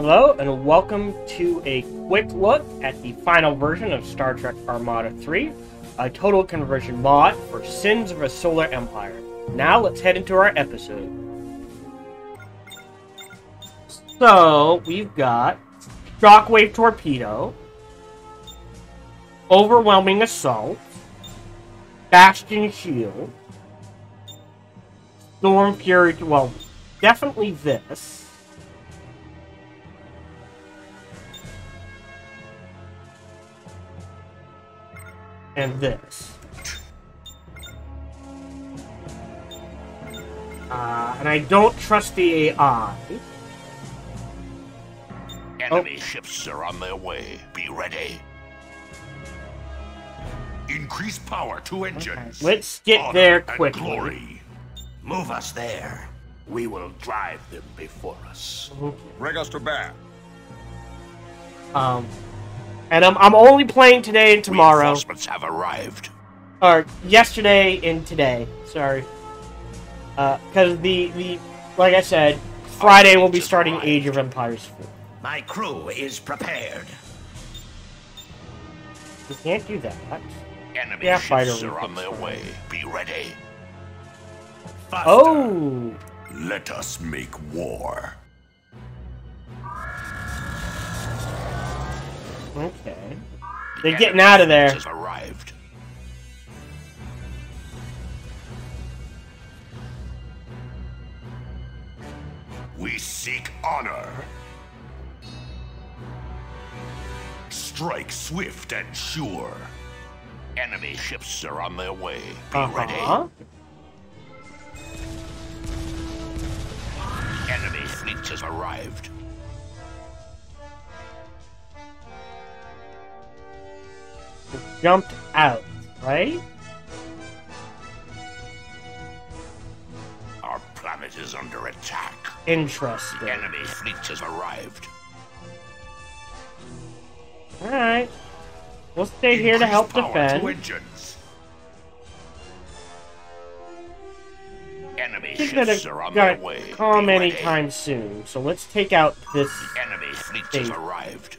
Hello and welcome to a quick look at the final version of Star Trek Armada 3, a total conversion mod for Sins of a Solar Empire. Now let's head into our episode. So we've got Shockwave Torpedo, Overwhelming Assault, Bastion Shield, Storm Fury, well, definitely this. And this. And I don't trust the AI. Enemy ships are on their way. Be ready. Increase power to engines. Okay. Let's get Honor there quickly. Glory. Move us there. We will drive them before us. Okay. Bring us to bear. And I'm only playing today and tomorrow. Reinforcements have arrived. Or yesterday and today. Sorry. Because the like I said, Friday we'll be starting Age of Empires 4. My crew is prepared. We can't do that. Enemy ships are on their way. Be ready. Faster. Oh! Let us make war. Okay. They're getting out of there. Arrived. We seek honor. Strike swift and sure. Enemy ships are on their way. Be ready. Enemy fleet has arrived. Jumped out, right? Our planet is under attack. Interesting. The enemy fleet has arrived. Alright. We'll stay here to help defend. Enemy ships are on their way. Calm anytime soon, so let's take out this. Enemy fleet has arrived.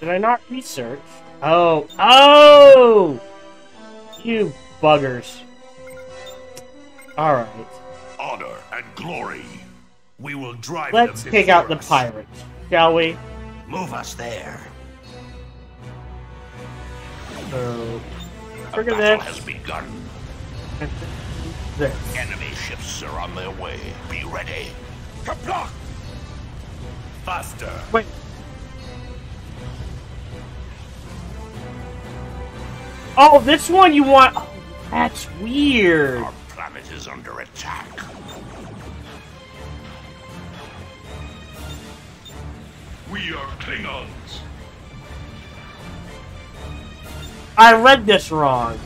Did I not research? Oh. Oh! You buggers. Alright. Honor and glory. We will drive them before us. Let's take out the pirates, shall we? Move us there. So, trigger this. Has begun. This. Enemy ships are on their way. Be ready. Qapla'! Faster. Wait. Oh, this one you want? Oh, that's weird. Our planet is under attack. We are Klingons. I read this wrong.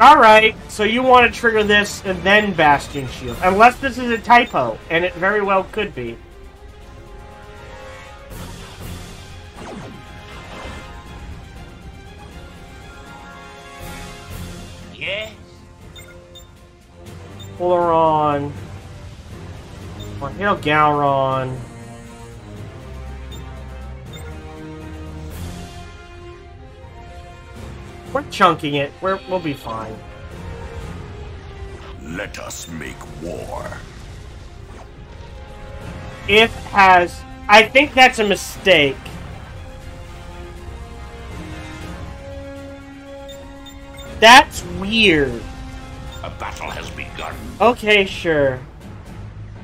Alright, so you want to trigger this and then Bastion Shield. Unless this is a typo, and it very well could be. Yes. Polaron. Or hail Gowron. We're chunking it. We'll be fine. Let us make war. If has. I think that's a mistake. That's weird. A battle has begun. Okay, sure.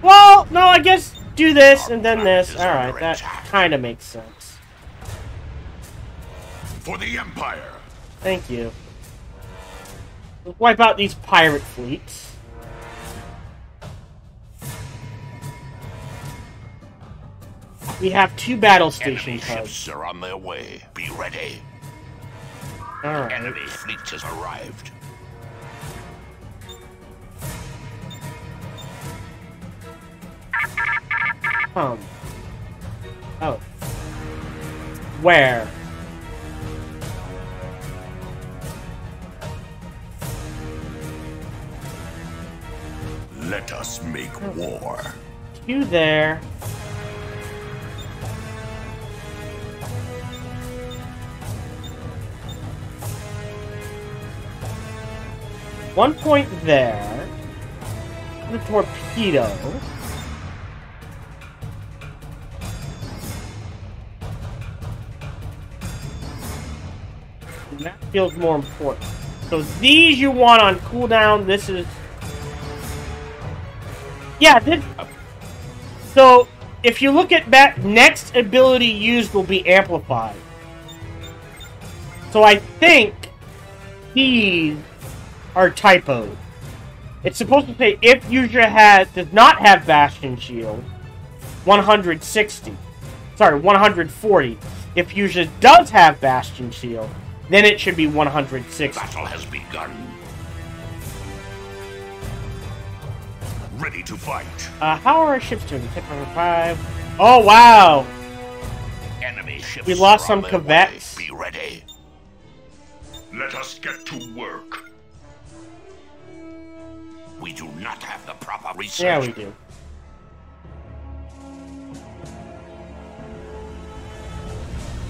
Well, no, I guess do this and then this. Alright, that kind of makes sense. For the Empire. Thank you. We'll wipe out these pirate fleets. We have two battle station hubs. Enemy ships are on their way. Be ready. Right. Enemy fleet has arrived. Oh. Where? Let us make war. You there. One point there. The torpedo. And that feels more important. So these you want on cooldown. This is... yeah, this... so if you look at that, next ability used will be amplified. So I think these are typoed. It's supposed to say if user has does not have Bastion Shield, 160. Sorry, 140. If user does have Bastion Shield, then it should be 160. Battle has begun. Ready to fight. How are our ships doing? Tech number 5. Oh wow! Enemy ships. We lost some Kavets. Be ready. Let us get to work. We do not have the proper research. Yeah, we do.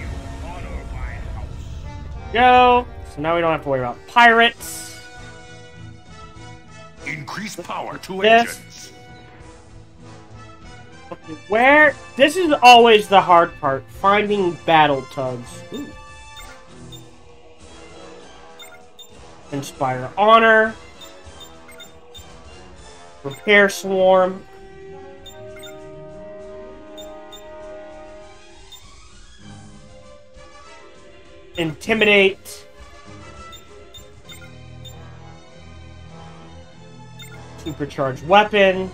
You honor my house. Go. So now we don't have to worry about pirates. Increase power to engines. Okay, where? This is always the hard part. Finding battle tugs. Ooh. Inspire honor. Repair swarm. Intimidate. Supercharge weapon.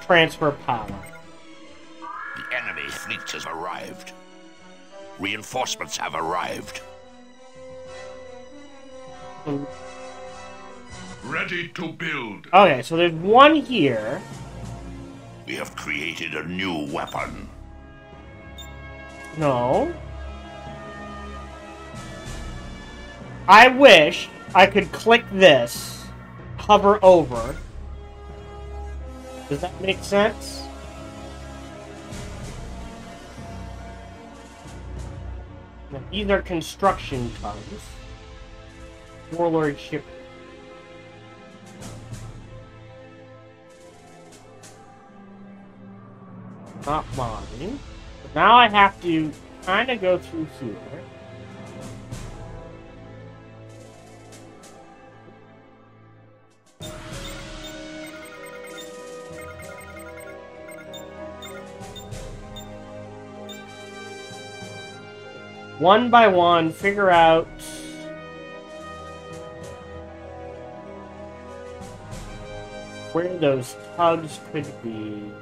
Transfer power. The enemy fleet has arrived. Reinforcements have arrived. Ready to build. Okay, so there's one here. We have created a new weapon. No. I wish I could click this, hover over. Does that make sense? Now, these are construction tongues. Warlord ship. Not mine. But now I have to kind of go through here. One by one, figure out... where those tugs could be.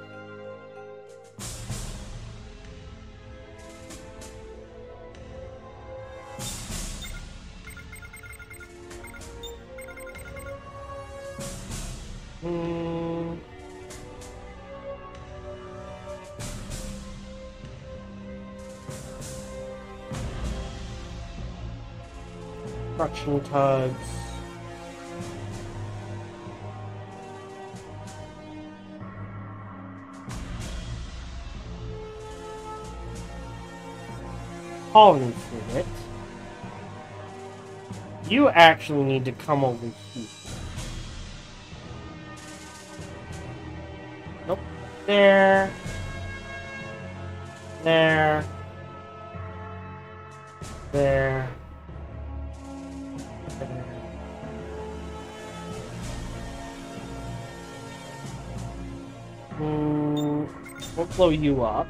Construction tugs. Colony frigate. You actually need to come over here. Nope. There. There. There. We'll blow you up.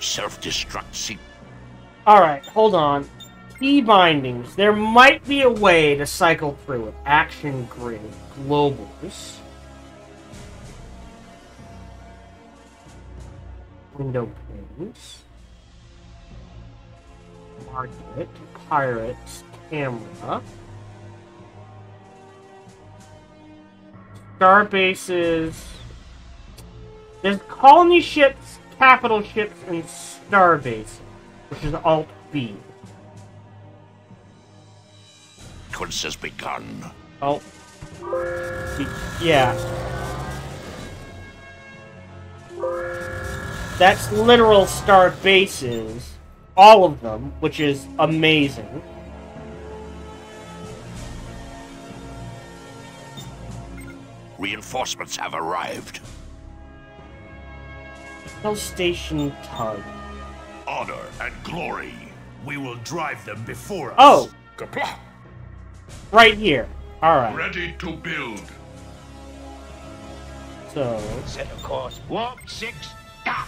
Self-destruct sequence. Alright, hold on. Key bindings. There might be a way to cycle through it. Action grid. Globals. Window pins. Market. Pirates. Camera. Star bases. There's colony ships, capital ships, and starbase, which is Alt B. Sequence has begun. Alt. Yeah. That's literal star bases. All of them, which is amazing. Reinforcements have arrived. Hill Station Tug. Honor and glory. We will drive them before us. Oh! Qapla'. Right here. Alright. Ready to build. So. Set a course. Warp 6. Stop.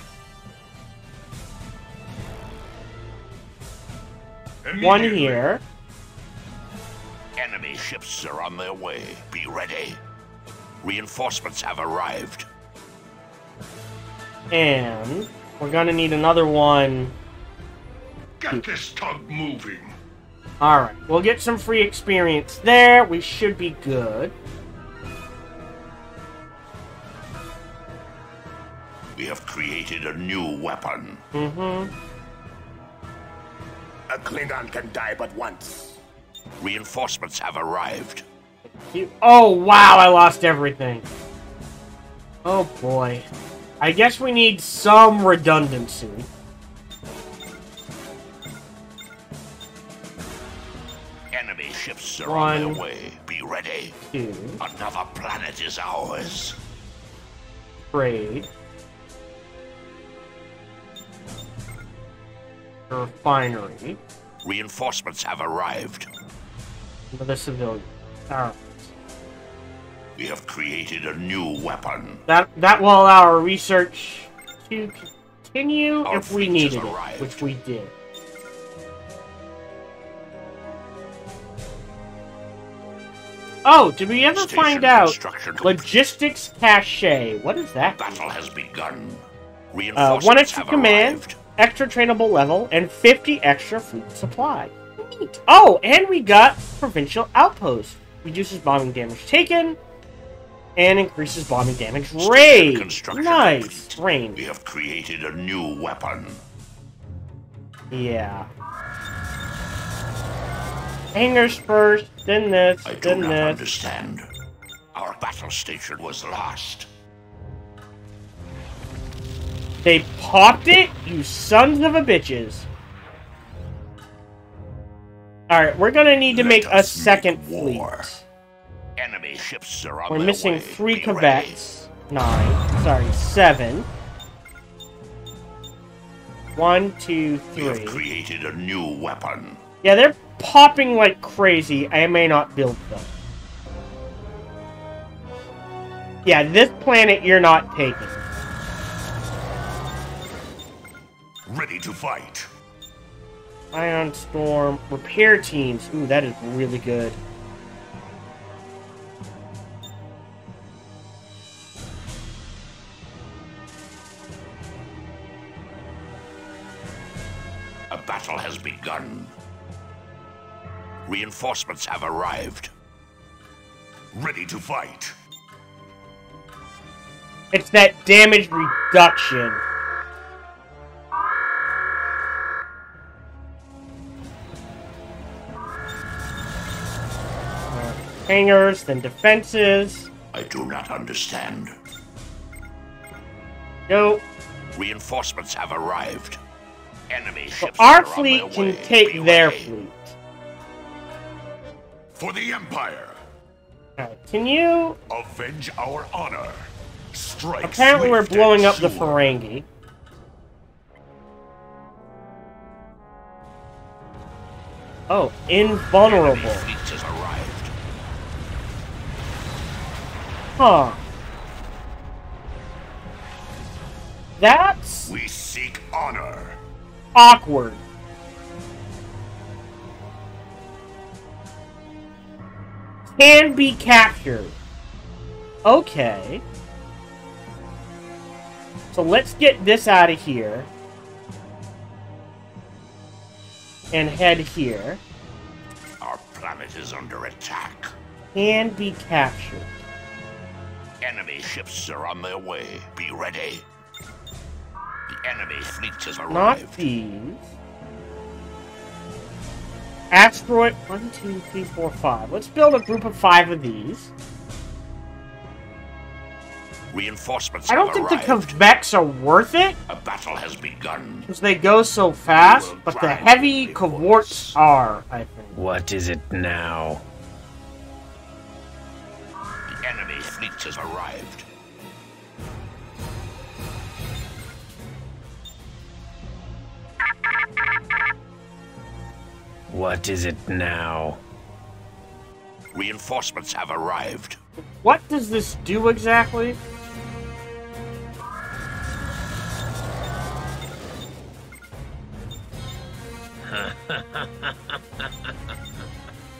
1 here. Enemy ships are on their way. Be ready. Reinforcements have arrived. And we're gonna need another one. Get this tug moving. Alright, we'll get some free experience there. We should be good. We have created a new weapon. Mm-hmm. A Klingon can die but once. Reinforcements have arrived. Oh, wow, I lost everything. Oh, boy. I guess we need some redundancy. Enemy ships are on their way. Be ready. 2. Another planet is ours. Trade. Refinery. Reinforcements have arrived. Another civilian. Alright. We have created a new weapon. That will allow our research to continue if we needed it, which we did. Oh, did we ever find out logistics cache? What is that? Battle has begun. Reinforcements 1 extra command, arrived. Extra trainable level, and 50 extra food supply. Neat. Oh, and we got provincial outpost. Reduces bombing damage taken, and increases bombing damage raid. Nice. Rain. We have created a new weapon. Yeah. Hangers first, then this, then this. I do not understand. Our battle station was lost. They popped it? You sons of a bitches. Alright, we're gonna need to make a second fleet. Enemy ships are on their way. We're missing 3 corvettes. 7. 1, 2, 3. We have created a new weapon. Yeah, they're popping like crazy. I may not build them. Yeah, this planet you're not taking. Ready to fight. Ion Storm. Repair teams. Ooh, that is really good. A battle has begun. Reinforcements have arrived. Ready to fight. It's that damage reduction. Hangers, then defenses. I do not understand. Nope. Reinforcements have arrived. Enemy ships are on their way. Our fleet can take their fleet. For the Empire. Can you avenge our honor? Strike. Apparently, we're blowing up the Ferengi. Oh, invulnerable. Huh. That's... We seek honor. Awkward. Can be captured. Okay. So let's get this out of here. And head here. Our planet is under attack. Can be captured. Enemy ships are on their way. Be ready. The enemy fleet has arrived. Not these. Asteroid 1, 2, 3, 4, 5. Let's build a group of 5 of these. Reinforcements. I don't think the Kvex are worth it. A battle has begun. Because they go so fast, but the heavy Kvorts are, I think. What is it now? The enemy fleet has arrived. What is it now? Reinforcements have arrived. What does this do exactly?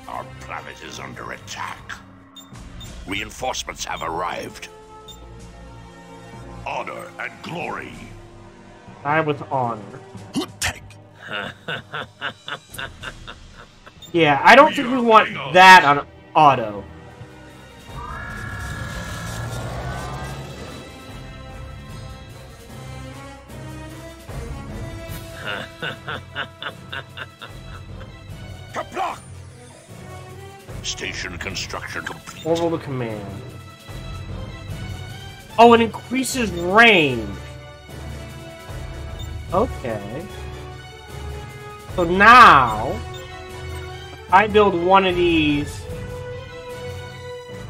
Our planet is under attack. Reinforcements have arrived. Honor and glory. I with honor. Yeah, I don't think we want that on auto. Qapla'! Station construction complete. Orbital the command. Oh, it increases range. Okay. So now, I build one of these.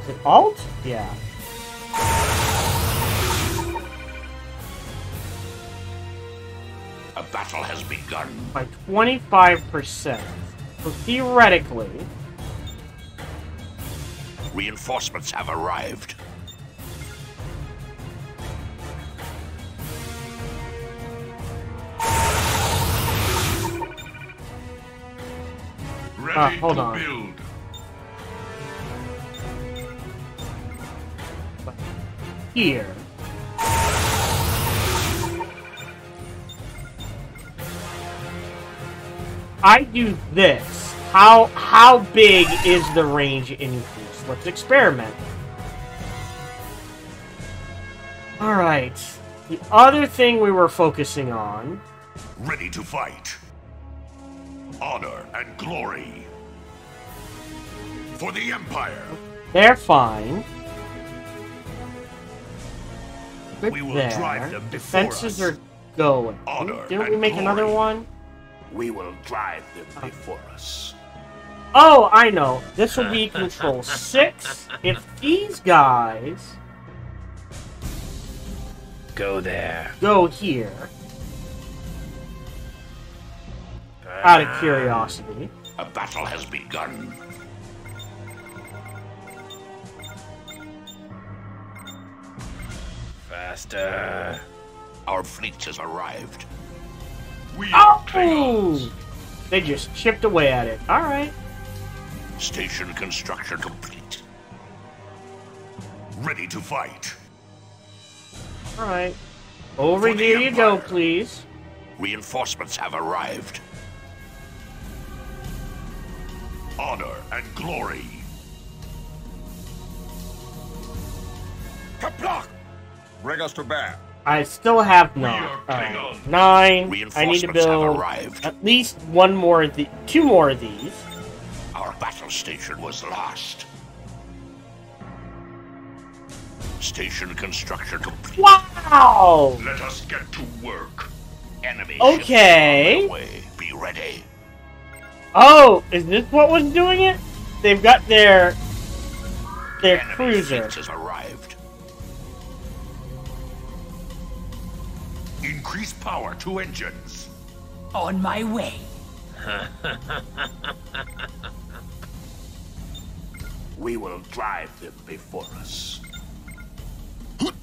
Is it alt? Yeah. A battle has begun. By 25%. So theoretically, reinforcements have arrived. Hold on. Build. Here. I do this. How big is the range increase? Let's experiment. Alright. The other thing we were focusing on. Ready to fight. Honor and glory for the Empire. They're fine. Good we will there. Drive them before defenses us. Are going. Honor didn't we make glory. Another one? We will drive them before us. Oh, I know. This will be control 6. If these guys go there, go here. Out of curiosity. A battle has begun. Faster. Our fleet has arrived. We oh! They just chipped away at it. Alright. Station construction complete. Ready to fight. Alright. Over here you go, please. Reinforcements have arrived. Honor and glory. Qapla'! Bring us to bear. I still have 9. 9. I need to build at least one more of the 2 more of these. Our battle station was lost. Station construction complete. Wow! Let us get to work. Enemy ships on their way. Be ready. Oh, is this what was doing it? They've got their enemy cruiser. Has arrived. Increase power to engines. On my way. We will drive them before us.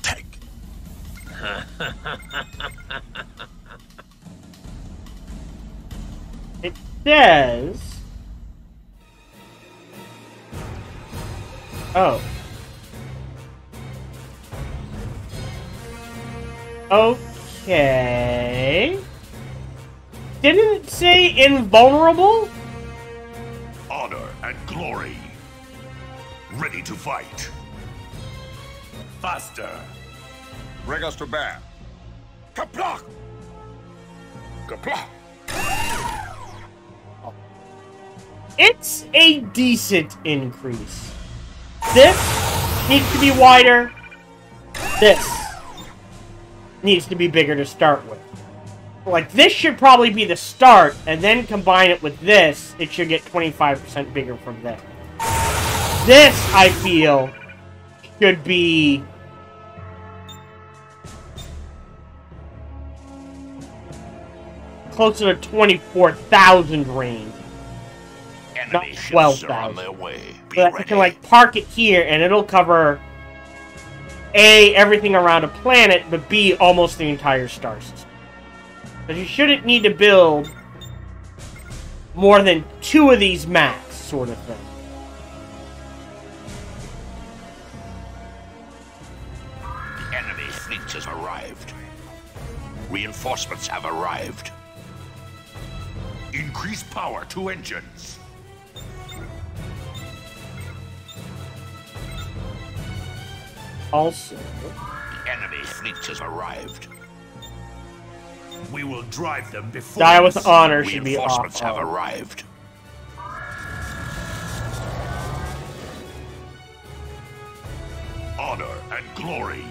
Take. It says... Oh. Okay... Didn't it say invulnerable? Honor and glory. Ready to fight. faster. Bring us to bear. Qapla'! Qapla'! It's a decent increase. This needs to be wider. This needs to be bigger to start with. Like, this should probably be the start, and then combine it with this, it should get 25% bigger from there. This, I feel, should be... closer to 24,000 range. Not 12,000. But I can, like, park it here, and it'll cover... A, everything around a planet, but B, almost the entire star system. But you shouldn't need to build more than 2 of these max, sort of thing. The enemy fleet has arrived. Reinforcements have arrived. Increase power to engines. Also, the enemy fleet has arrived. We will drive them before. Die with honor should be off. Reinforcements have arrived. Honor and glory.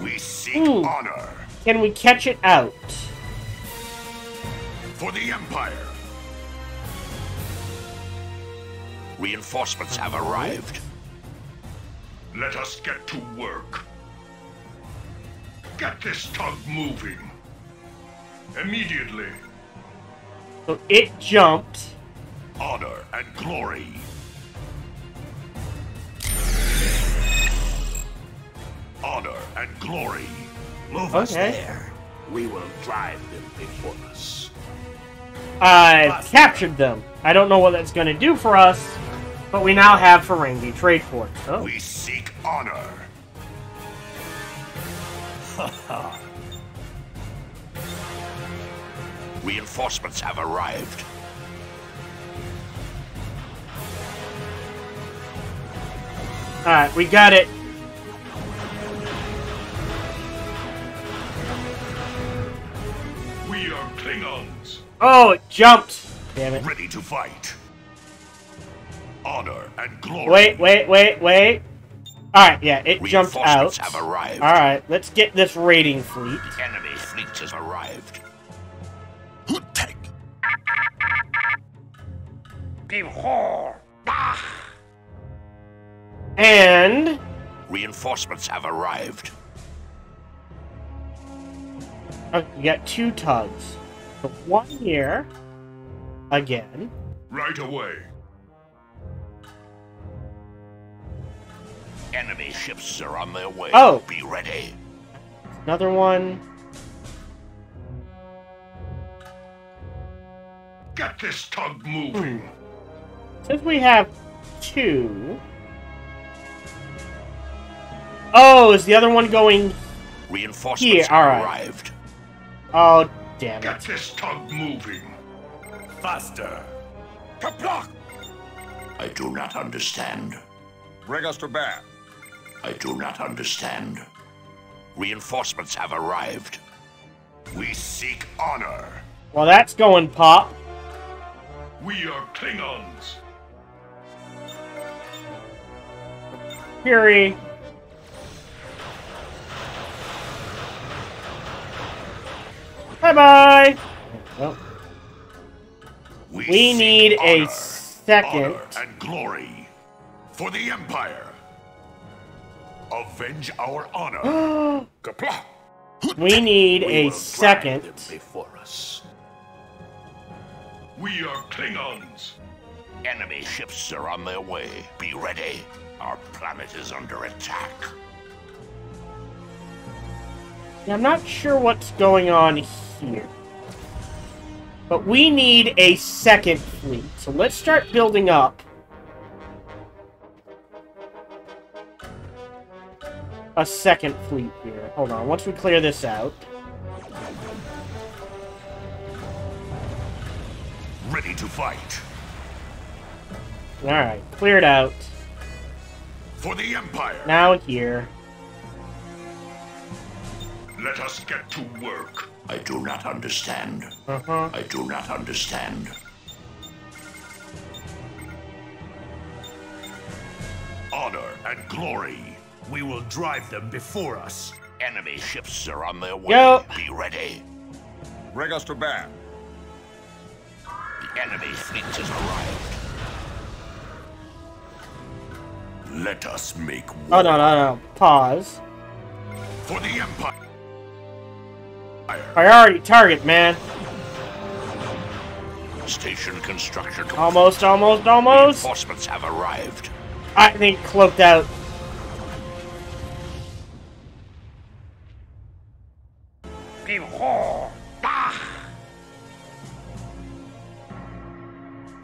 We seek honor. Can we catch it out? For the Empire. Reinforcements have arrived. Let us get to work. Get this tug moving. Immediately. So it jumped. Honor and glory. Honor and glory. Move us there. We will drive them before us. I've captured them. I don't know what that's going to do for us, but we now have Ferengi trade force. Oh. We seek honor. Reinforcements have arrived. Alright, we got it. We are Klingons. Oh, it jumped. Damn it. Ready to fight. Honor and glory. Wait, wait, wait, wait. Alright, yeah, it jumped out. Alright, let's get this raiding fleet. The enemy fleet has arrived. And... reinforcements have arrived. Oh, you got 2 tugs. So 1 here. Again. Right away. Enemy ships are on their way. Oh. Be ready. Another one. Get this tug moving. Since we have 2. Oh, is the other one going here? All right. Arrived. Oh, damn it. Get this tug moving. Faster. Qapla'! I do not understand. Bring us to bear. I do not understand. Reinforcements have arrived. We seek honor. Well, that's going pop. We are Klingons. Fury. Bye-bye. Well, we need honor, a second. Honor and glory for the Empire. Avenge our honor. Qapla'. We need a second before us. We are Klingons. Enemy ships are on their way. Be ready. Our planet is under attack. Now, I'm not sure what's going on here. But we need a second fleet. So let's start building up a second fleet here. Hold on, once we clear this out. Ready to fight. Alright, cleared out. for the Empire. Now here. Let us get to work. I do not understand. I do not understand. Honor and glory. We will drive them before us. Enemy ships are on their way. Yep. Be ready. Bring us to bear. The enemy fleet has arrived. Let us make war. Oh, no. Pause. For the Empire. Priority target, man. Station construction. Almost. Reinforcements have arrived. I think cloaked out.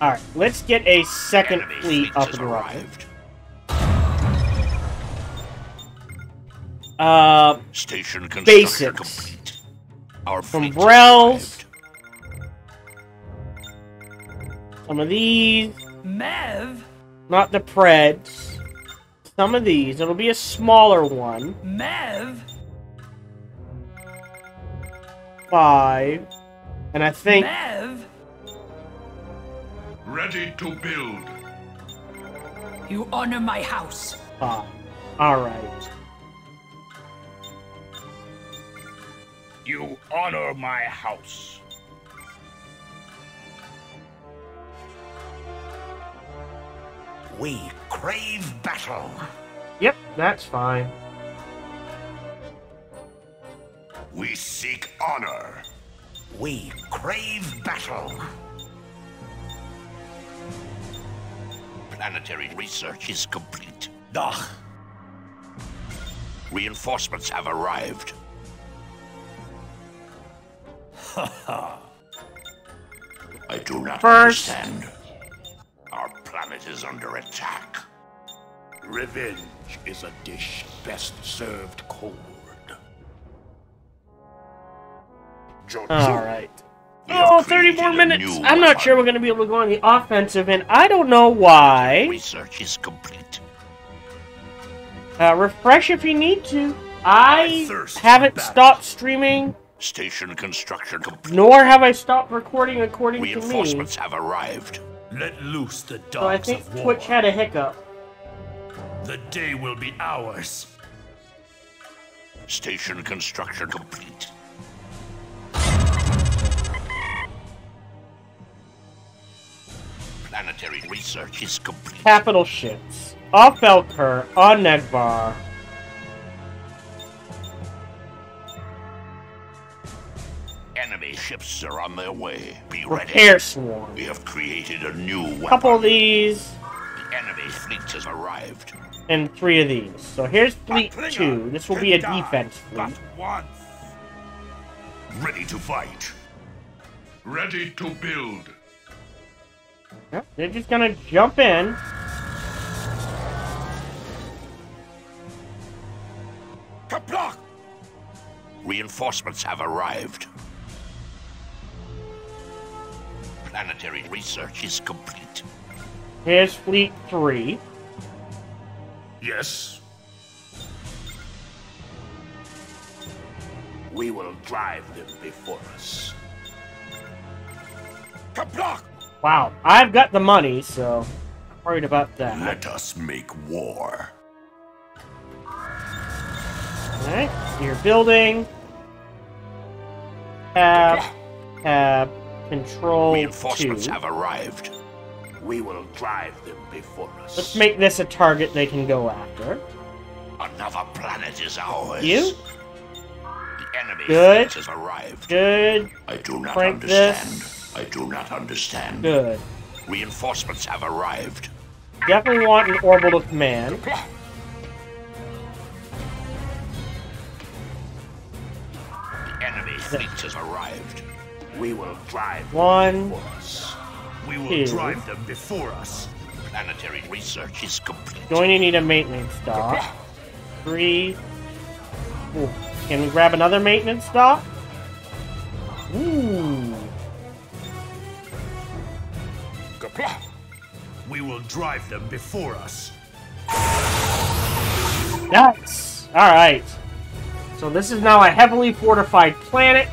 Alright, let's get a second fleet up and running. Station construction complete. Our umbrellas. Some of these. Mev. Not the Preds. Some of these. It'll be a smaller one. Mev. 5. And I think. Mev. Ready to build. You honor my house. 5. All right. You honor my house. We crave battle. Yep, that's fine. We seek honor. We crave battle. Planetary research is complete. Duh. Reinforcements have arrived. I do not understand. Our planet is under attack. Revenge is a dish best served cold. Alright. Oh, 30 more minutes! I'm not sure we're gonna be able to go on the offensive, and I don't know why. Research is complete. Refresh if you need to. I haven't stopped streaming. Station construction complete. Nor have I stopped recording according to me. Reinforcements have arrived. Let loose the dogs of war. So I think Twitch had a hiccup. The day will be ours. Station construction complete. Planetary research is complete. Capital ships. Off Belker, on Nedvar. Enemy ships are on their way. Be ready. Repair swarm. We have created a new weapon. Couple of these. The enemy fleet has arrived. And 3 of these. So here's fleet 2. This will be a defense fleet. Ready to fight. Ready to build. Yep, they're just gonna jump in. Qapla'! Reinforcements have arrived. Planetary research is complete. Here's Fleet 3. Yes. We will drive them before us. Qapla'! Wow, I've got the money, so I'm worried about that. Let us make war. Alright, so you're building. Tab, control. Reinforcements have arrived. We will drive them before us. Let's make this a target they can go after. Another planet is ours. You? The enemy has arrived. Good. I do not understand. I do not understand. Good. Reinforcements have arrived. Definitely want an orbital command. The enemy fleet has arrived. We will drive them before us. We will drive them before us. Planetary research is complete. Going to need a maintenance dock. 3. Ooh. Can we grab another maintenance dock? Ooh. We will drive them before us. Nice! Alright. So this is now a heavily fortified planet.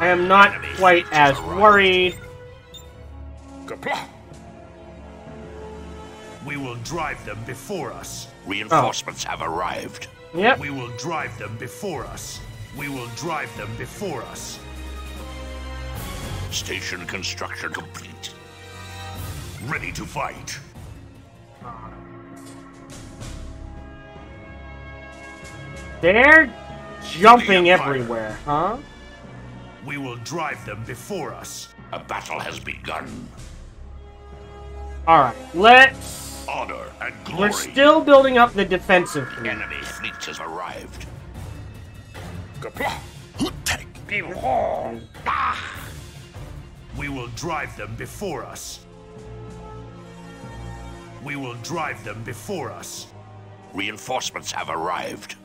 I am not quite as worried. Qapla'! We will drive them before us. Reinforcements have arrived. Yep. We will drive them before us. We will drive them before us. Station construction complete. Ready to fight. They're jumping everywhere, huh? We will drive them before us. A battle has begun. Alright, let's... Honor and glory. We're still building up the defensive fleet. Enemy fleet has arrived. We will drive them before us. We will drive them before us. Reinforcements have arrived.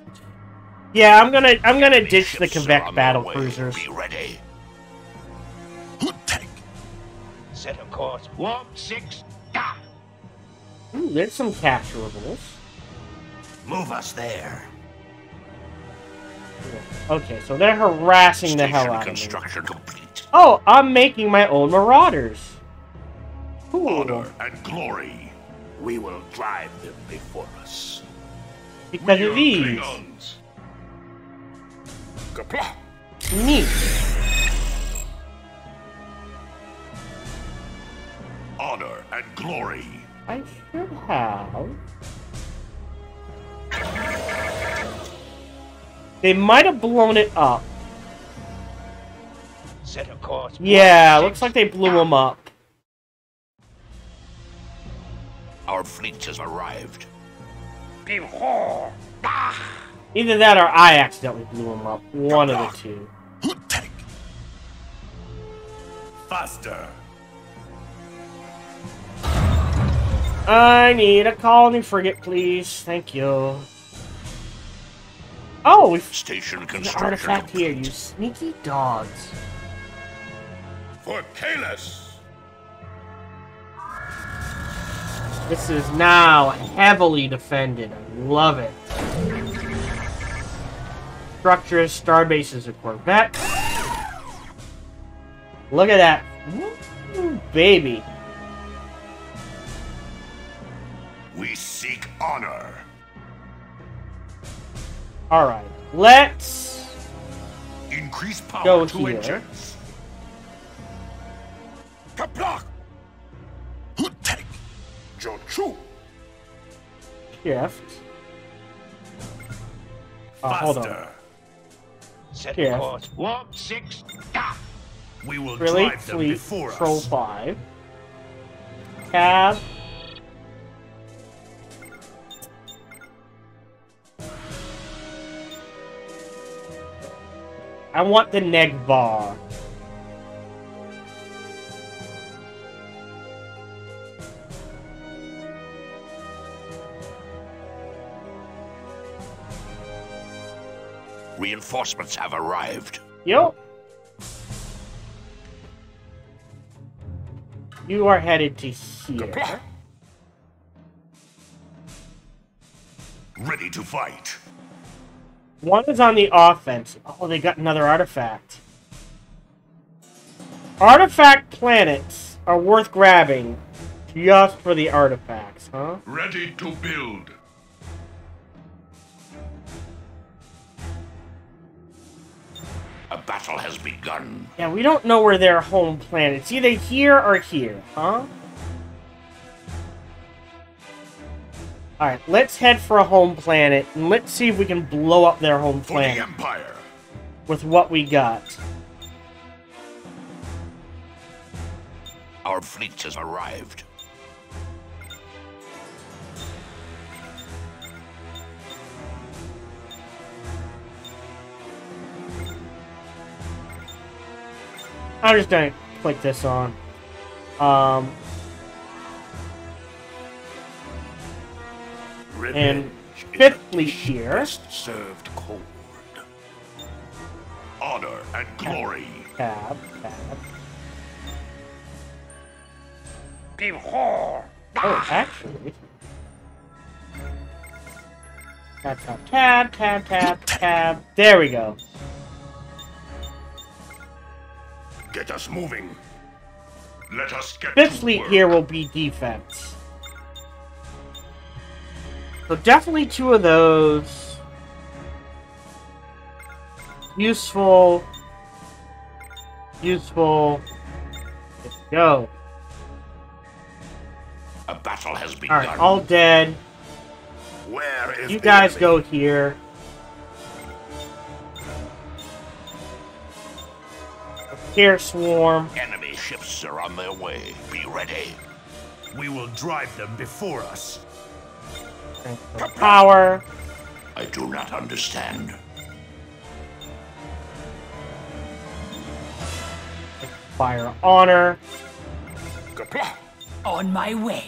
Yeah, I'm gonna ditch the Quebec battle cruisers. Be ready. Set a course. 1-6. Ooh, there's some capturables. Move us there. Okay, so they're harassing the hell out of me. Complete. Oh, I'm making my own marauders. Cool. Honor and glory. We will drive them before us. Because of these. Neat. Honor and glory. I should have. They might have blown it up. Set a course. Yeah, looks like they blew them up. Our fleet has arrived. Either that or I accidentally blew them up. One of the two. Faster. I need a colony frigate, please. Thank you. Oh, we found an artifact here, you sneaky dogs. For Kalis. This is now heavily defended. I love it. Structures, starbases, and corvettes. Look at that. Ooh, baby. We seek honor. All right, let's increase power to engines. Qapla'. Hutek. Jochu. Shift. Hold on. Set course. 1-6. We will drive them before us. Control 5. Tab. I want the Negvar. Reinforcements have arrived. Yep. You are headed to here. Ready to fight. One is on the offense. Oh, they got another artifact. Artifact planets are worth grabbing just for the artifacts, huh? Ready to build. A battle has begun. Yeah, we don't know where their home planet is. Either here or here, huh? Alright, let's head for a home planet, and let's see if we can blow up their home planet. For the Empire. With what we got. Our fleet has arrived. I'm just gonna click this on. And Fifth Fleet here. Served cold. Honor and glory. Tab. Oh, actually. Tap, tap, tap, tap, tap, tap. There we go. Get us moving. Let us get Fifth fleet here will be defense. So definitely two of those. Useful. Useful. Let's go. A battle has begun. All right, all dead. Where is you guys enemy? Go here. Air swarm. Enemy ships are on their way. Be ready. We will drive them before us. Power. I do not understand. Fire honor. Qapla'. On my way.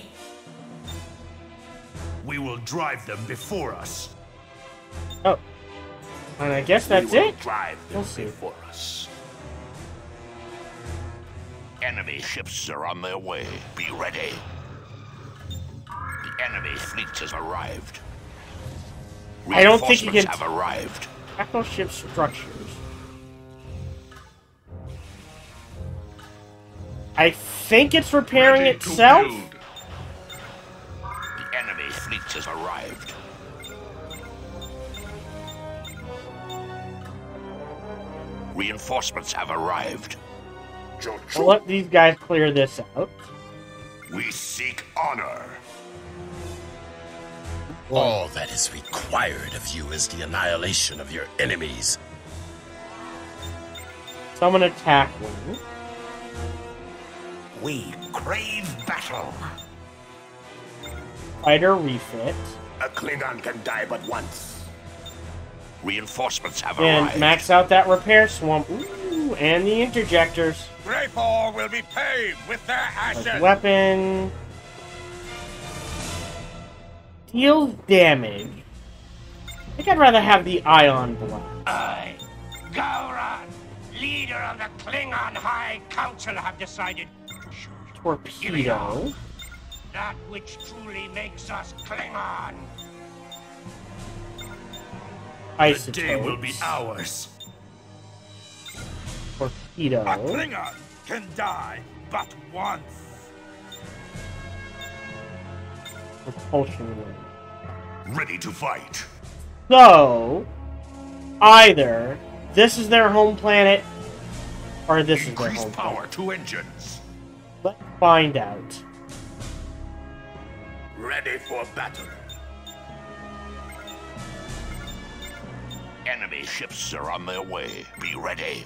We will drive them before us. Oh. And I guess that's it. Drive them we'll see. Before us. Enemy ships are on their way. Be ready. The enemy fleet has arrived. I don't think you can have arrived. Tackle ship structures. I think it's repairing itself. Build. The enemy fleet has arrived. Reinforcements have arrived. I'll let these guys clear this out. We seek honor. All that is required of you is the annihilation of your enemies. Someone attack me. We crave battle. Fighter refit. A Klingon can die but once. Reinforcements have arrived. And max out that repair swamp. Ooh, and the interjectors. Greyfall will be paid with their ashes. Like weapon deals damage. I think I'd rather have the ion blast. I, Gowron, leader of the Klingon High Council, have decided to shoot torpedo. That which truly makes us Klingon. Isotopes. The day will be ours. Torpedo. A Klingon can die but once. Propulsion wing. Ready to fight. So, either this is their home planet, or this Increase is their home power planet. To engines. Let's find out. Ready for battle. Enemy ships are on their way. Be ready.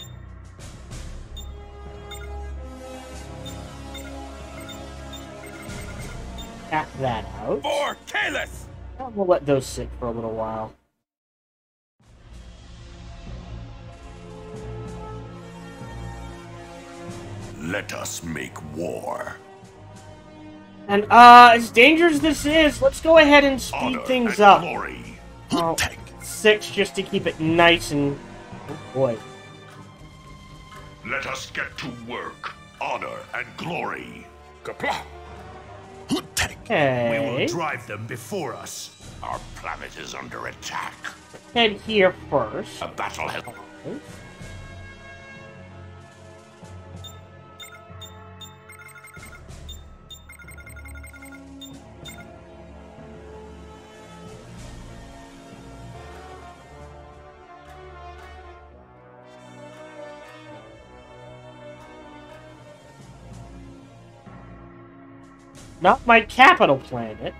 Tap that out. For Kalis! We'll let those sit for a little while. Let us make war. And as dangerous this is, let's go ahead and speed things up. Oh, 6 just to keep it nice and oh boy. Let us get to work. Honor and glory. Qapla'. Okay. We will drive them before us. Our planet is under attack. Head here first. A battle has okay. Not my capital planet.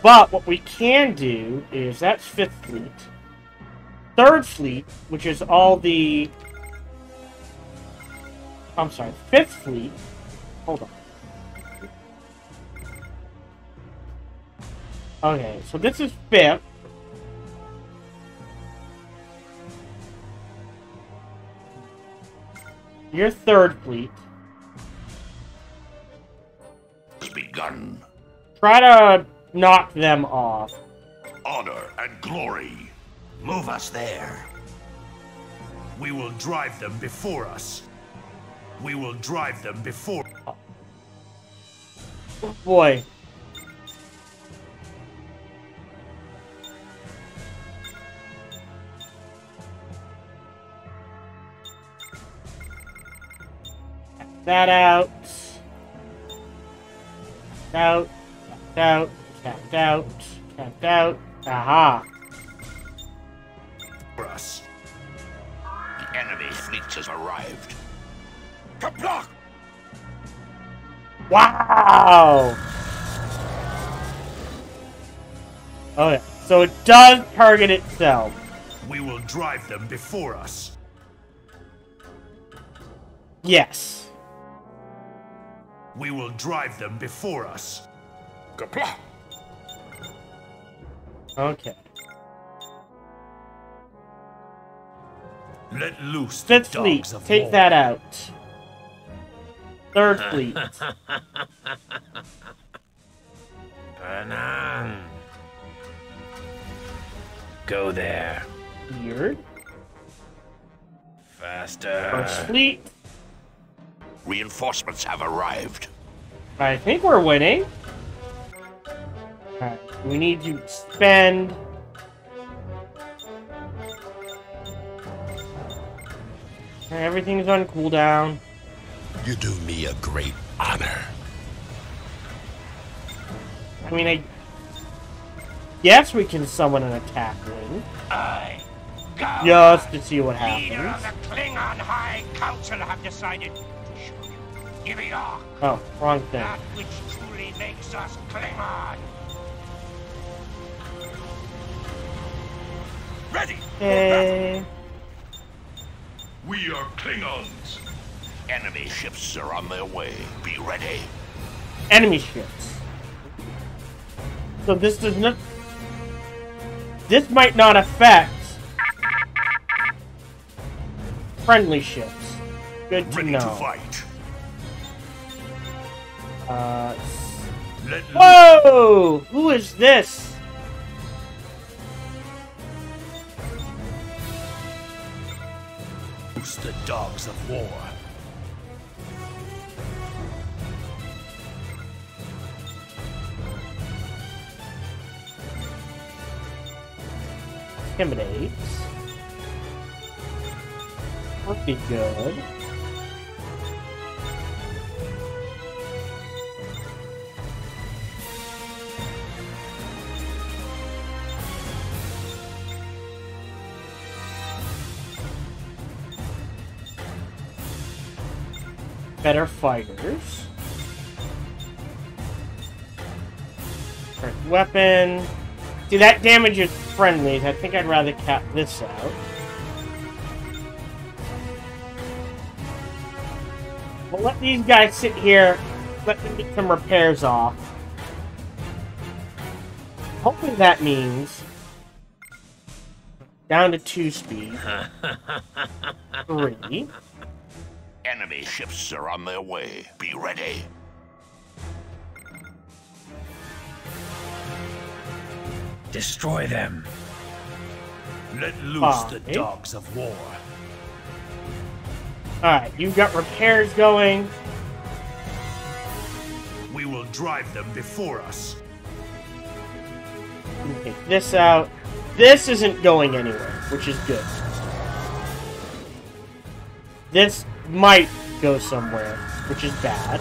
But what we can do is that's 5th fleet. 3rd fleet, which is all the... I'm sorry, 5th fleet. Hold on. Okay, so this is 5th. Your 3rd fleet. Begun. Try to knock them off. Honor and glory. Move us there. We will drive them before us. We will drive them before. Oh, boy. that out. Out, out, tapped out, tapped out. Aha! For us, the enemy fleet has arrived. K'pla! Wow! Oh yeah, so it does target itself. We will drive them before us. Yes. We will drive them before us. K'pla! Okay. Let loose the dogs of war. Fifth fleet, take that out. Third fleet. Anan. Go there. Weird. Faster. First fleet. Reinforcements have arrived. I think we're winning. Alright, we need to spend. Everything's on cooldown. You do me a great honor. I mean, I guess we can summon an attack ring. I go. Just to see what happens. Leader of the Klingon High Council have decided to show you. Give it all. Oh, wrong thing. That which truly makes us Klingon. Ready. Okay. We are Klingons. Enemy ships are on their way. Be ready. Enemy ships. So this does not. This might not affect friendly ships. Good to know. Ready to fight. Whoa! Who is this? The dogs of war. Intimidate. Would be good. Better fighters. Correct weapon. See, that damages friendlies. I think I'd rather cap this out. We'll let these guys sit here. Let them get some repairs off. Hopefully that means down to 2 speed. 3. Enemy ships are on their way. Be ready. Destroy them. Let loose the dogs of war. Alright, you've got repairs going. We will drive them before us. Take this out. This isn't going anywhere, which is good. This might go somewhere, which is bad.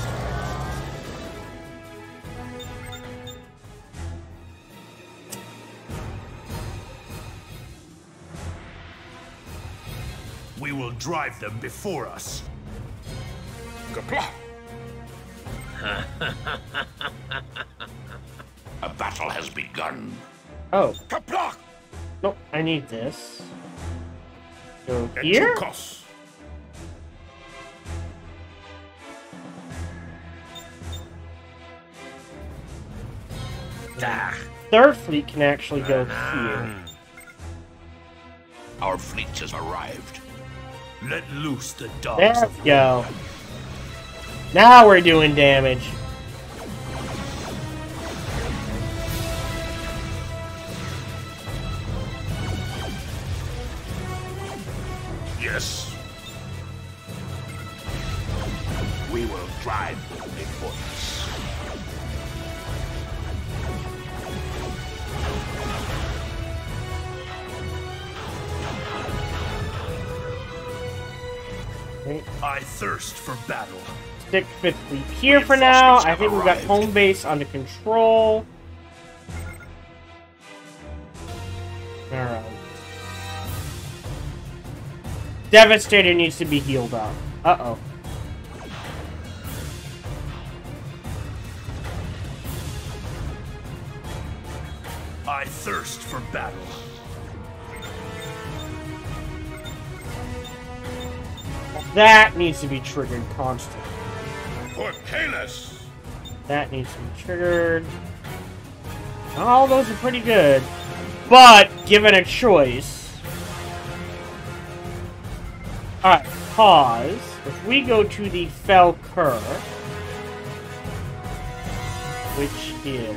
We will drive them before us. K'pla! A battle has begun. Oh. K'pla! No, I need this. Go here? Third fleet can actually go here. Our fleet has arrived. Let loose the dogs. There we go. Now we're doing damage. Yes. We will drive the big boys. I thirst for battle. 650 here for now. I think we've got home base under control. Alright. Devastator needs to be healed up. Uh-oh. I thirst for battle. That needs to be triggered constantly. For Kalis. That needs to be triggered. All those are pretty good. But, given a choice... Alright, pause. If we go to the Felker, which is...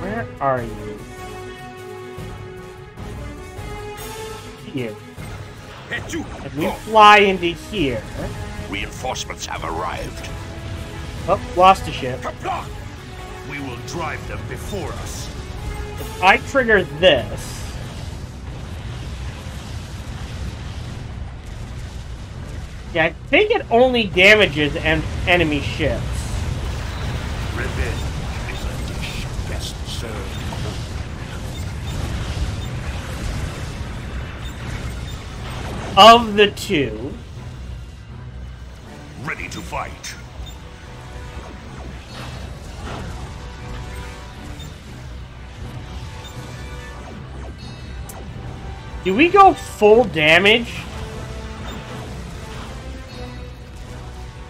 Where are you? Here. If we fly into here... Reinforcements have arrived. Oh, lost a ship. Qapla'. We will drive them before us. If I trigger this... Yeah, I think it only damages enemy ships. Revenge is a dish best served. Of the two. Ready to fight. Do we go full damage?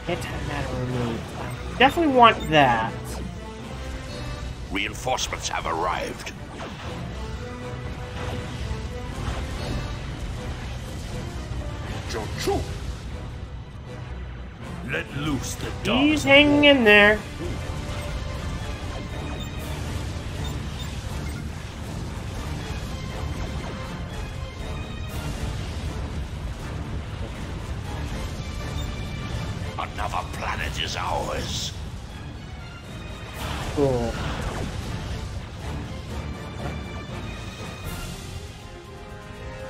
Antimatter removed. Definitely want that. Reinforcements have arrived. Let loose the dog. He's hanging in there. Another planet is ours. Cool.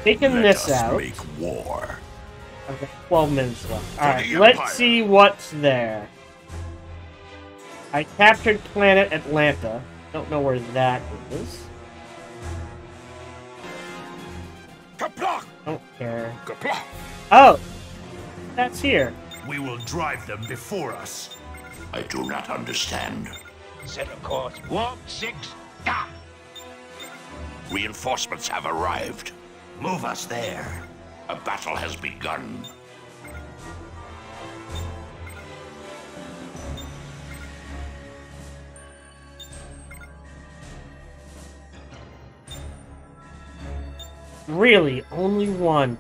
Taking this out. Make war. I've got 12 minutes left. Alright, let's see what's there. I captured planet Atlanta. Don't know where that is. Qapla'. Don't care. Qapla'. Oh! That's here. We will drive them before us. I do not understand. Set a course. 1-6-ka! Reinforcements have arrived. Move us there. A battle has begun. Really, only one.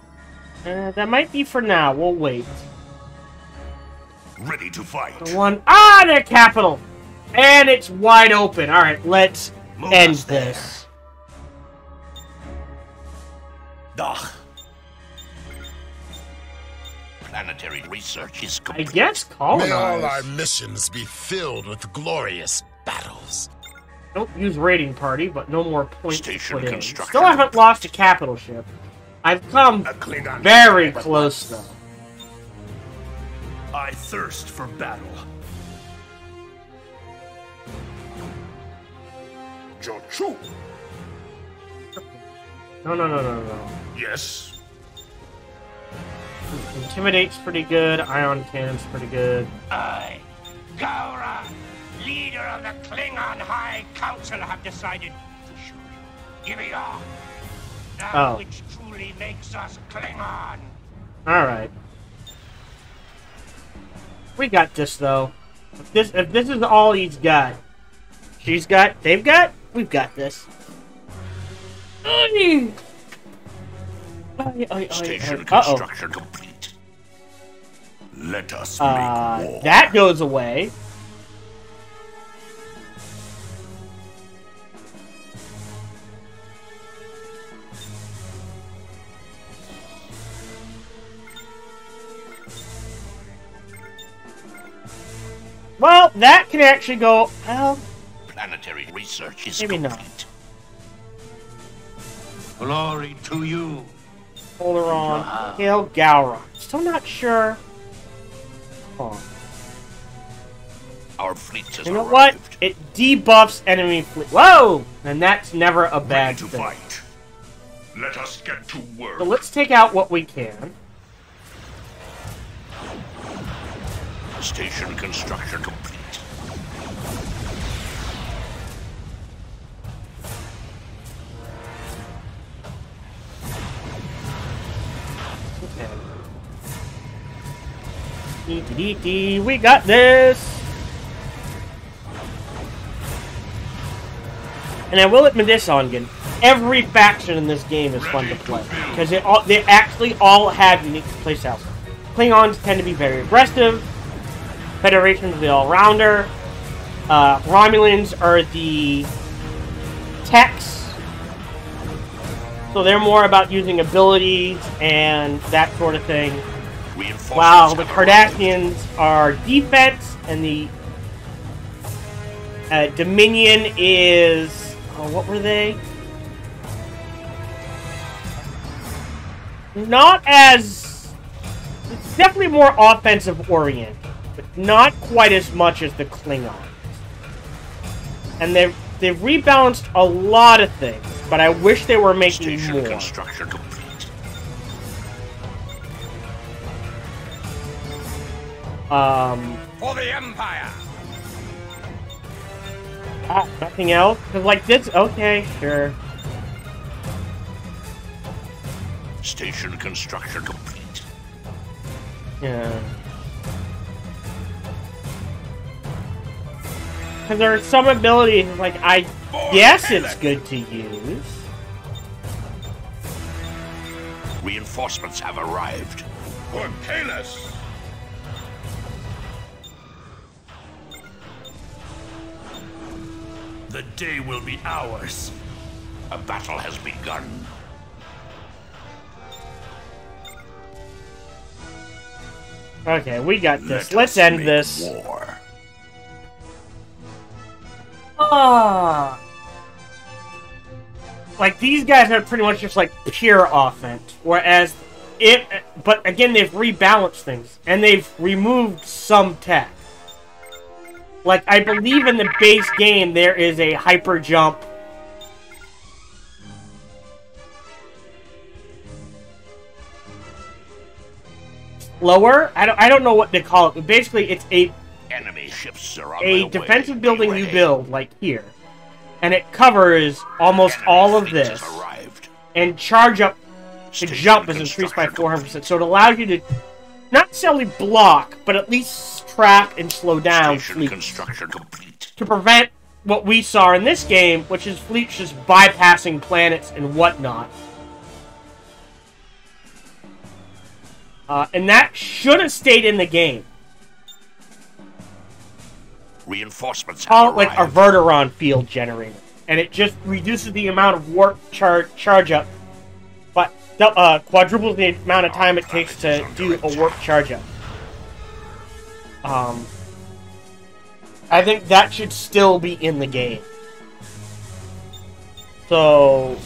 That might be for now. We'll wait. Ready to fight. The one. Ah, their capital, and it's wide open. All right, let's end this. Duh. Planetary research is complete. I guess colonized. May all our missions be filled with glorious battles. Don't use raiding party, but no more points to put in. Still haven't lost a capital ship. I've come very close, though. I thirst for battle. Jochu. No. Yes. Intimidate's pretty good. Ion Cannon's pretty good. I, Gowron, leader of the Klingon High Council, have decided to show you. Give me all. That which truly makes us Klingon. Alright. We got this, though. If this is all he's got, she's got, they've got, we've got this. Station construction complete. Let us make war. That goes away. Well, that can actually go. Well, planetary research is complete. Maybe not. Glory to you. Polaron, kill Gowron. Still not sure. Oh. Our fleet has arrived. What? It debuffs enemy fleet. Whoa! And that's never a bad thing. Fight. Let us get to work. So let's take out what we can. Station construction complete. Okay. We got this! And I will admit this, Ongan, every faction in this game is fun to play. Because they actually all have unique playstyles. Klingons tend to be very aggressive. Federation's the all-rounder. Romulans are the techs. So they're more about using abilities and that sort of thing. While the Cardassians are defense, and the Dominion is... Oh, what were they? Not as... It's definitely more offensive-oriented. But not quite as much as the Klingons. And they've rebalanced a lot of things, but I wish they were making more. Construction complete. For the Empire. Ah, nothing else? Cause like this, okay, sure. Station construction complete. Yeah. Because there are some abilities, like, I guess it's good to use. Reinforcements have arrived. Portalis! The day will be ours. A battle has begun. Okay, we got this. Let's end this. War. Ah. Like, these guys are pretty much just, like, pure offense. Whereas, but again, they've rebalanced things. And they've removed some tech. Like, I believe in the base game, there is a hyper jump. Slower? I don't know what they call it, but basically it's a... Enemy ships are on a defensive building you build, like here, and it covers almost all of this, and charge up to jump is increased by 400%, so it allows you to not necessarily block, but at least trap and slow down fleets, to prevent what we saw in this game, which is fleets just bypassing planets and whatnot. And that should have stayed in the game. Reinforcements. Call it like a Verteron field generator, and it just reduces the amount of warp charge up, but quadruples the amount of time it takes to do a warp charge up. I think that should still be in the game. So,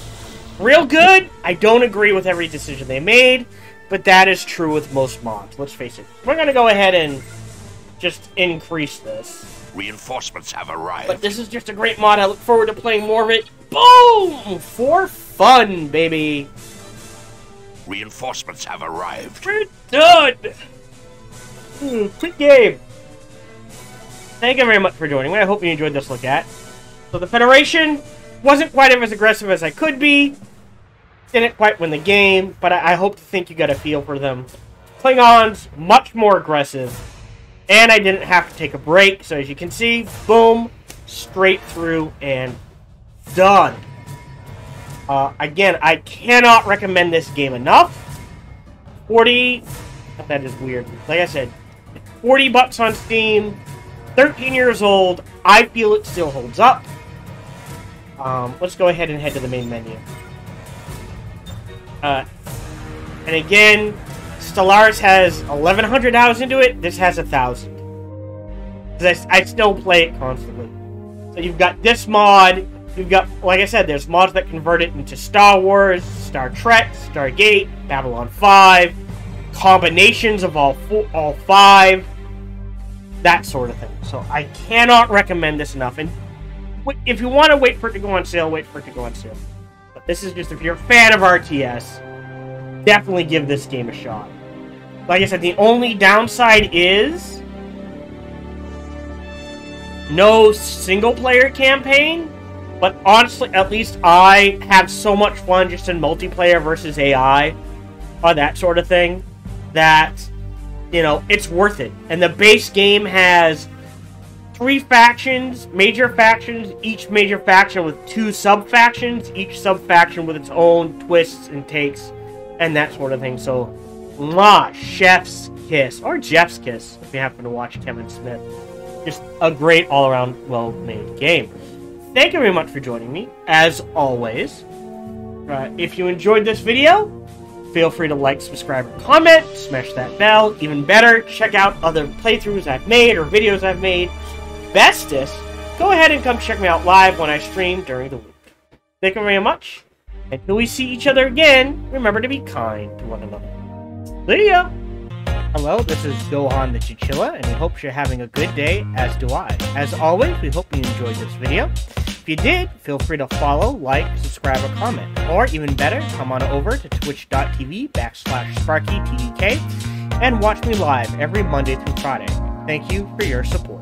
real good. I don't agree with every decision they made, but that is true with most mods. Let's face it. We're gonna go ahead and just increase this. Reinforcements have arrived. But this is just a great mod. I look forward to playing more of it. Boom! For fun, baby. Reinforcements have arrived. We're done! Quick game. Thank you very much for joining me. I hope you enjoyed this look at. So the Federation wasn't quite as aggressive as I could be. Didn't quite win the game, but I hope to think you got a feel for them. Klingons, much more aggressive. And I didn't have to take a break, so as you can see, boom, straight through and done. Again, I cannot recommend this game enough. 40, that is weird. Like I said, 40 bucks on Steam, 13 years old. I feel it still holds up. Let's go ahead and head to the main menu. And again, Stellaris has 1,100 hours into it. This has 1,000. I still play it constantly. So you've got this mod. You've got, like I said, there's mods that convert it into Star Wars, Star Trek, Stargate, Babylon 5, combinations of all five, that sort of thing. So I cannot recommend this enough. And if you want to wait for it to go on sale, wait for it to go on sale. But this is just, if you're a fan of RTS, definitely give this game a shot. Like I said, the only downside is no single-player campaign. But honestly, at least I have so much fun just in multiplayer versus AI or that sort of thing that, you know, it's worth it. And the base game has 3 factions, major factions, each major faction with 2 sub-factions, each sub-faction with its own twists and takes and that sort of thing. So, mwah, chef's kiss, or Jeff's kiss if you happen to watch Kevin Smith. Just a great all-around well-made game. Thank you very much for joining me, as always. If you enjoyed this video, feel free to like, subscribe, or comment. Smash that bell. Even better, check out other playthroughs I've made or videos I've made. Bestest, go ahead and come check me out live when I stream during the week. Thank you very much. Until we see each other again, remember to be kind to one another. See ya! Hello, this is Gohan the Chinchilla, and we hope you're having a good day, as do I. As always, we hope you enjoyed this video. If you did, feel free to follow, like, subscribe, or comment. Or, even better, come on over to twitch.tv/SparkyTDK and watch me live every Monday through Friday. Thank you for your support.